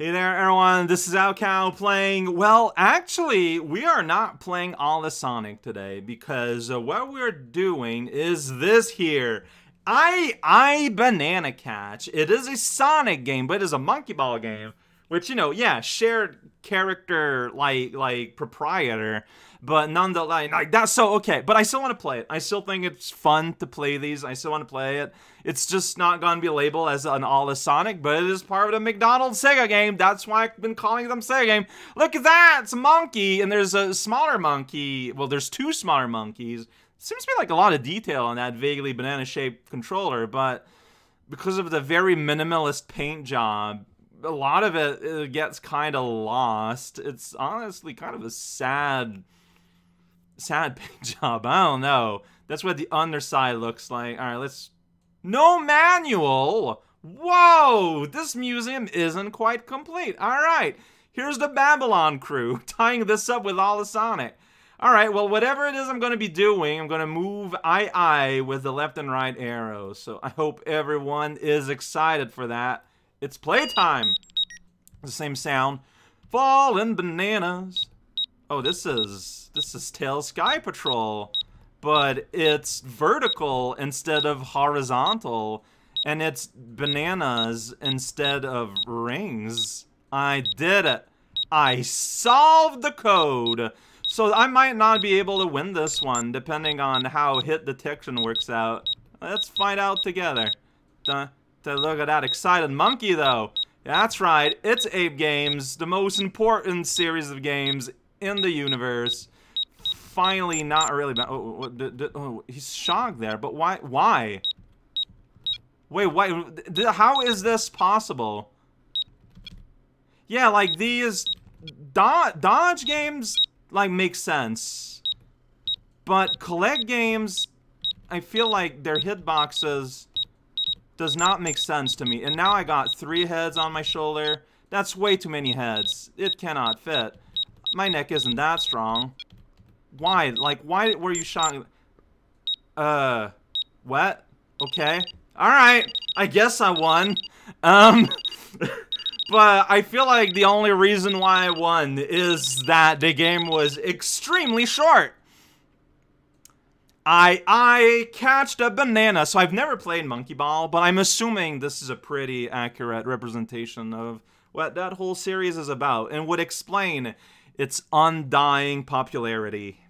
Hey there everyone, this is raocow playing, well actually we are not playing all the Sonic today because what we're doing is this here, AiAi Banana Catch. It is a Sonic game, but it is a monkey ball game, which, you know, yeah, shared character like proprietor, but nonetheless, like that's so okay, but I still want to play it. I still think it's fun to play these. I still want to play it. It's just not going to be labeled as an all is Sonic, but it is part of the McDonald's SEGA game. That's why I've been calling them SEGA game. Look at that, it's a monkey, and there's a smaller monkey. Well, there's two smaller monkeys. Seems to be like a lot of detail on that vaguely banana-shaped controller, but because of the very minimalist paint job, a lot of it gets kind of lost. It's honestly kind of a sad paint job. I don't know. That's what the underside looks like. All right, let's... No manual! Whoa! This museum isn't quite complete. All right, here's the Babylon crew tying this up with all the Sonic. All right, well, whatever it is I'm going to be doing, I'm going to move AiAi with the left and right arrows. So I hope everyone is excited for that. It's playtime! The same sound. Falling bananas. Oh, this is Tail Sky Patrol, but it's vertical instead of horizontal, and it's bananas instead of rings. I did it. I solved the code. So I might not be able to win this one, depending on how hit detection works out. Let's find out together. Look at that excited monkey, though. That's right, it's Ape Games, the most important series of games in the universe. Finally, not really bad. Oh, he's shocked there, but why? Why? Wait, why? How is this possible? Yeah, like these dodge games, like, make sense, but collect games, I feel like their hitboxes does not make sense to me. And now I got 3 heads on my shoulder. That's way too many heads. It cannot fit. My neck isn't that strong. Why? Like, why were you shot? What? Okay. Alright. I guess I won. But I feel like the only reason why I won is that the game was extremely short. I catched a banana. So I've never played monkey ball, but I'm assuming this is a pretty accurate representation of what that whole series is about and would explain its undying popularity.